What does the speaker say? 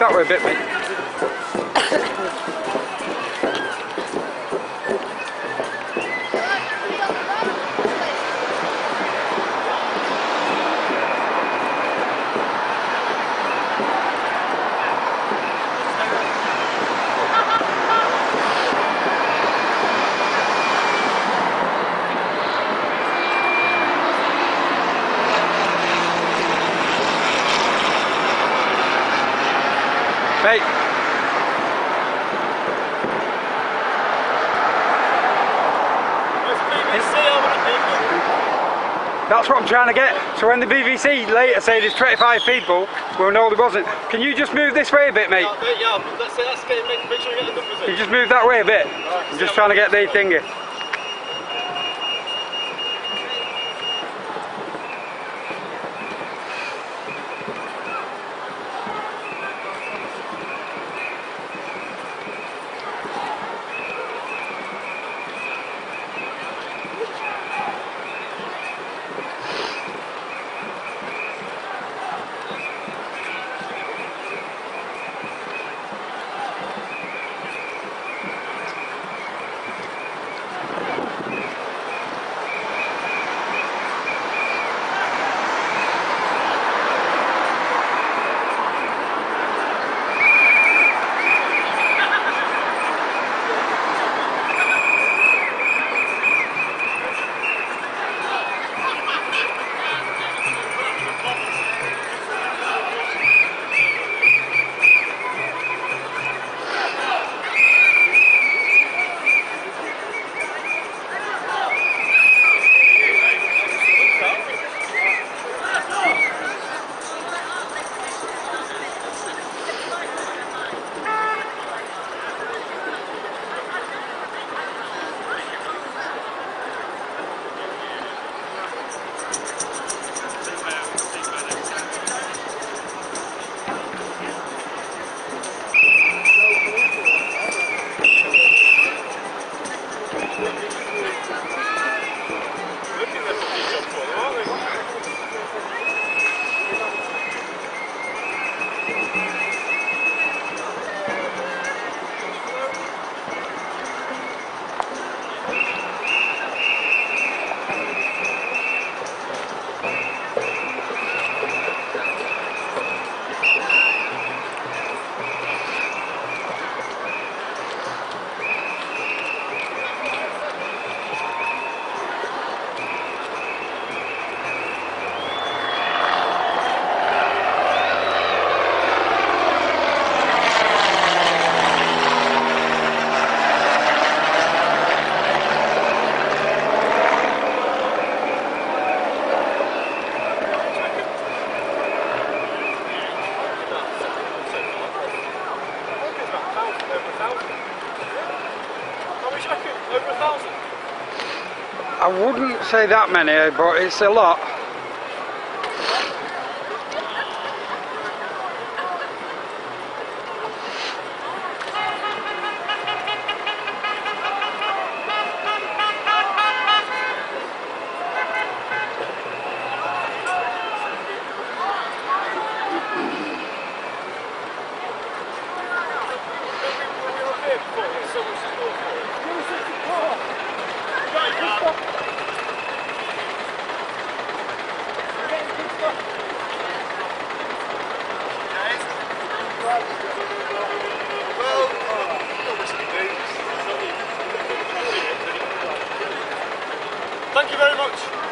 that way a bit, mate. Mate. That's what I'm trying to get. So when the BBC later say there's 25 people, we'll know there wasn't. Can you just move this way a bit, mate? Yeah, that's getting, make sure you get the numbers in. Can you just move that way a bit? Right, I'm just trying to get the thingy. I wouldn't say that many, but it's a lot. Thank you very much.